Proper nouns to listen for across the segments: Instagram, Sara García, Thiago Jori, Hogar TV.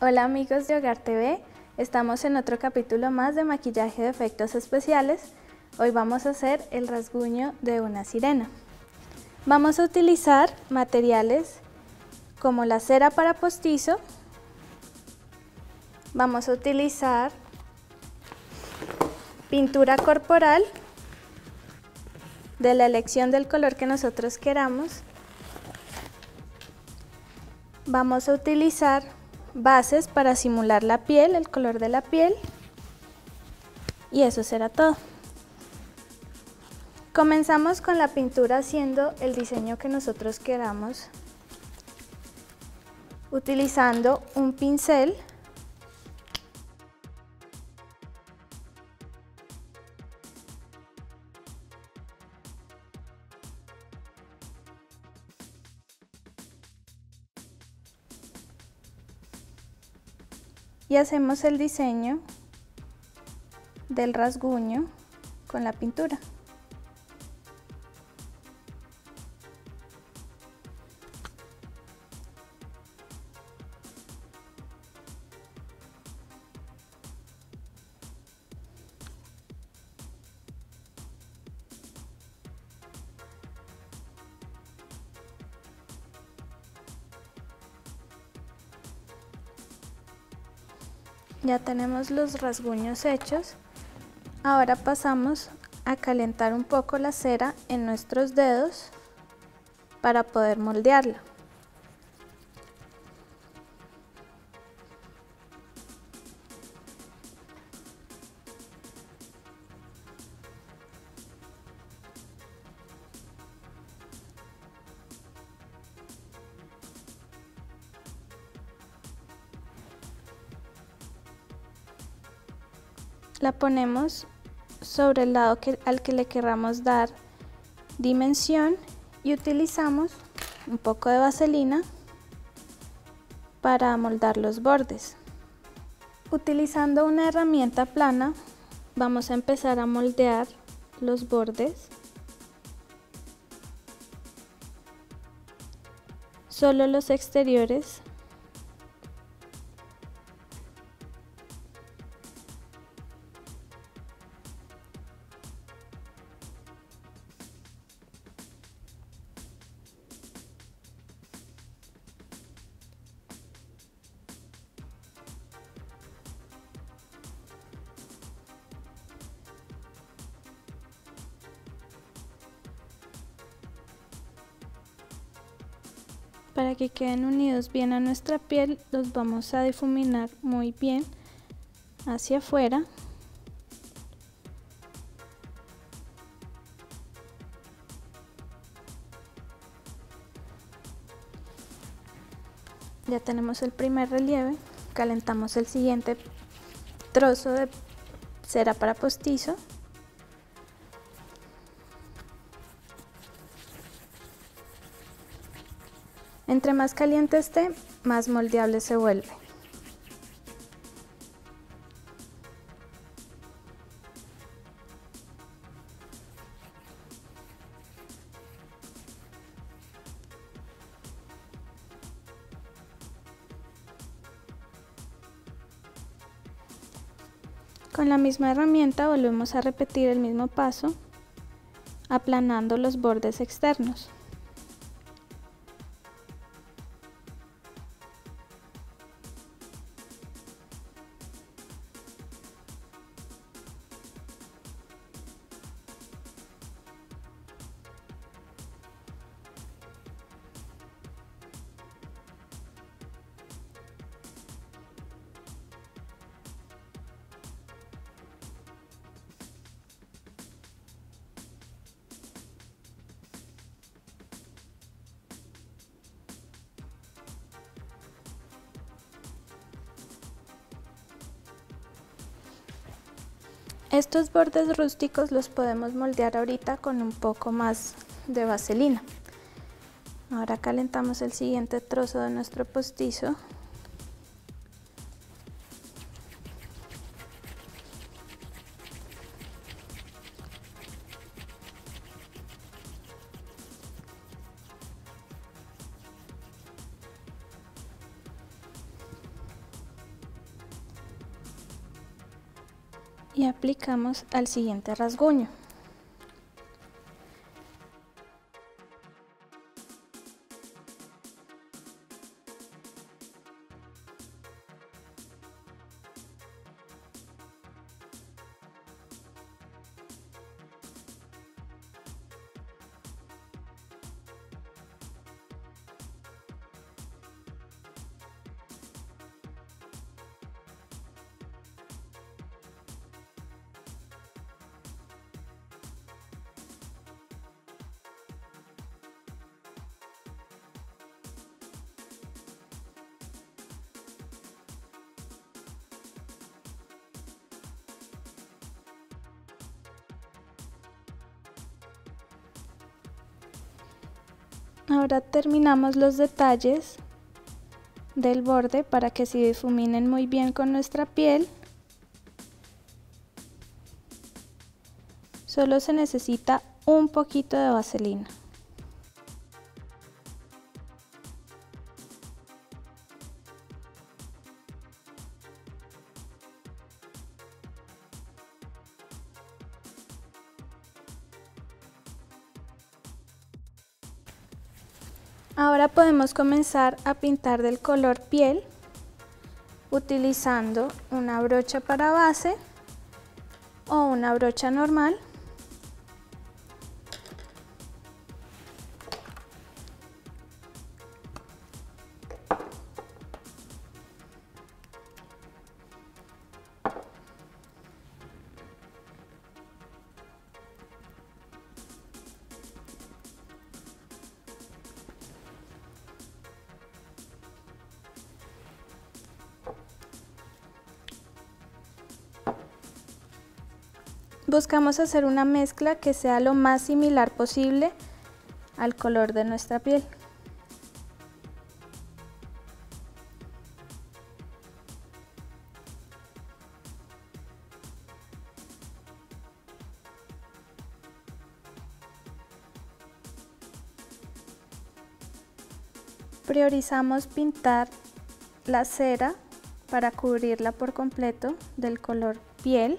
Hola amigos de Hogar TV, estamos en otro capítulo más de maquillaje de efectos especiales. Hoy vamos a hacer el rasguño de una sirena. Vamos a utilizar materiales como la cera para postizo, vamos a utilizar pintura corporal de la elección del color que nosotros queramos, vamos a utilizar bases para simular la piel, el color de la piel, y eso será todo. Comenzamos con la pintura haciendo el diseño que nosotros queramos, utilizando un pincel. Y hacemos el diseño del rasguño con la pintura. Ya tenemos los rasguños hechos, ahora pasamos a calentar un poco la cera en nuestros dedos para poder moldearla. La ponemos sobre el lado al que le queramos dar dimensión y utilizamos un poco de vaselina para amoldar los bordes. Utilizando una herramienta plana vamos a empezar a moldear los bordes. Solo los exteriores. Para que queden unidos bien a nuestra piel, los vamos a difuminar muy bien hacia afuera. Ya tenemos el primer relieve, calentamos el siguiente trozo de cera para postizo. Entre más caliente esté, más moldeable se vuelve. Con la misma herramienta volvemos a repetir el mismo paso, aplanando los bordes externos. Estos bordes rústicos los podemos moldear ahorita con un poco más de vaselina. Ahora calentamos el siguiente trozo de nuestro postizo. y aplicamos al siguiente rasguño. Ahora terminamos los detalles del borde para que se difuminen muy bien con nuestra piel. Solo se necesita un poquito de vaselina. Ahora podemos comenzar a pintar del color piel utilizando una brocha para base o una brocha normal. Buscamos hacer una mezcla que sea lo más similar posible al color de nuestra piel. Priorizamos pintar la cera para cubrirla por completo del color piel.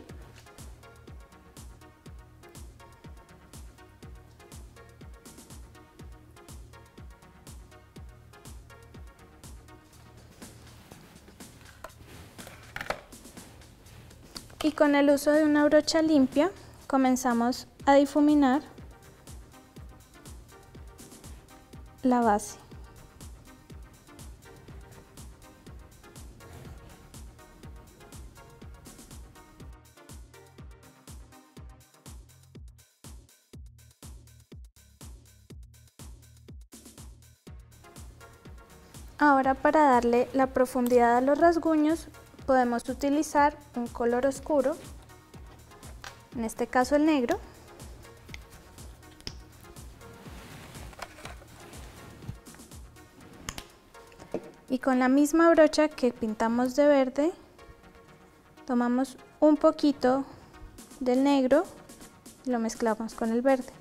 Y con el uso de una brocha limpia comenzamos a difuminar la base. Ahora, para darle la profundidad a los rasguños, podemos utilizar un color oscuro, en este caso el negro. Y con la misma brocha que pintamos de verde, tomamos un poquito del negro y lo mezclamos con el verde.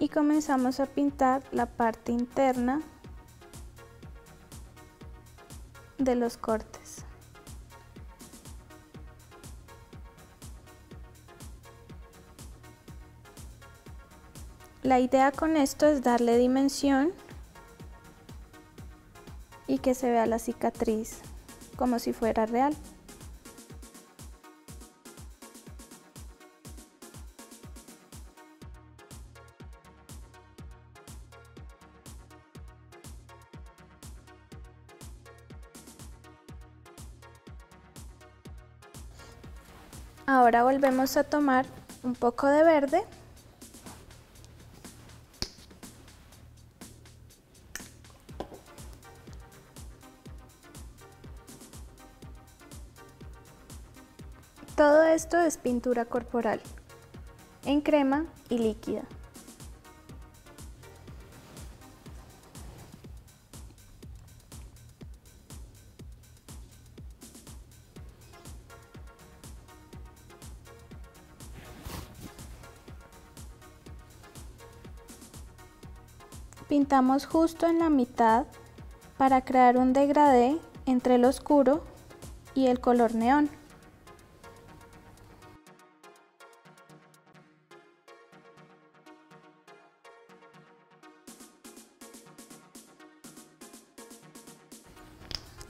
Y comenzamos a pintar la parte interna de los cortes. La idea con esto es darle dimensión y que se vea la cicatriz como si fuera real. Ahora volvemos a tomar un poco de verde . Todo esto es pintura corporal en crema y líquida . Pintamos justo en la mitad para crear un degradé entre el oscuro y el color neón.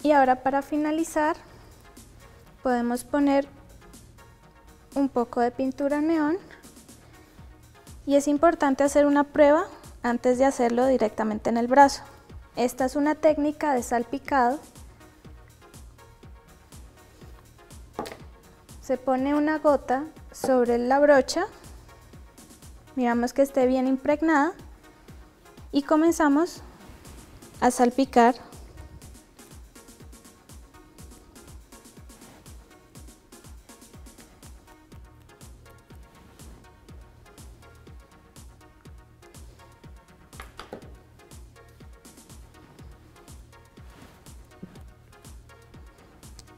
Y ahora, para finalizar, podemos poner un poco de pintura neón, y es importante hacer una prueba antes de hacerlo directamente en el brazo. Esta es una técnica de salpicado. Se pone una gota sobre la brocha, miramos que esté bien impregnada y comenzamos a salpicar .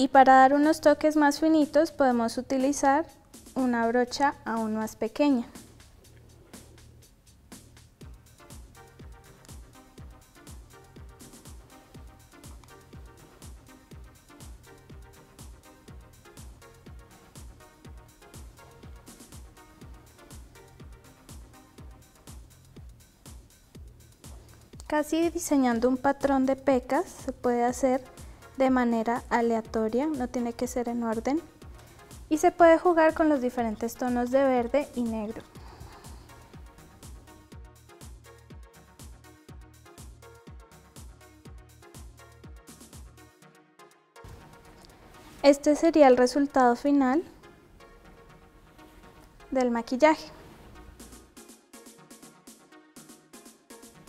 Y para dar unos toques más finitos podemos utilizar una brocha aún más pequeña. Casi diseñando un patrón de pecas se puede hacer de manera aleatoria, no tiene que ser en orden, y se puede jugar con los diferentes tonos de verde y negro. Este sería el resultado final del maquillaje.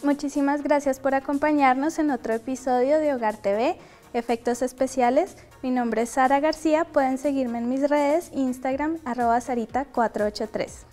Muchísimas gracias por acompañarnos en otro episodio de Hogar TV. Efectos especiales. Mi nombre es Sara García, pueden seguirme en mis redes, Instagram, @sarita483.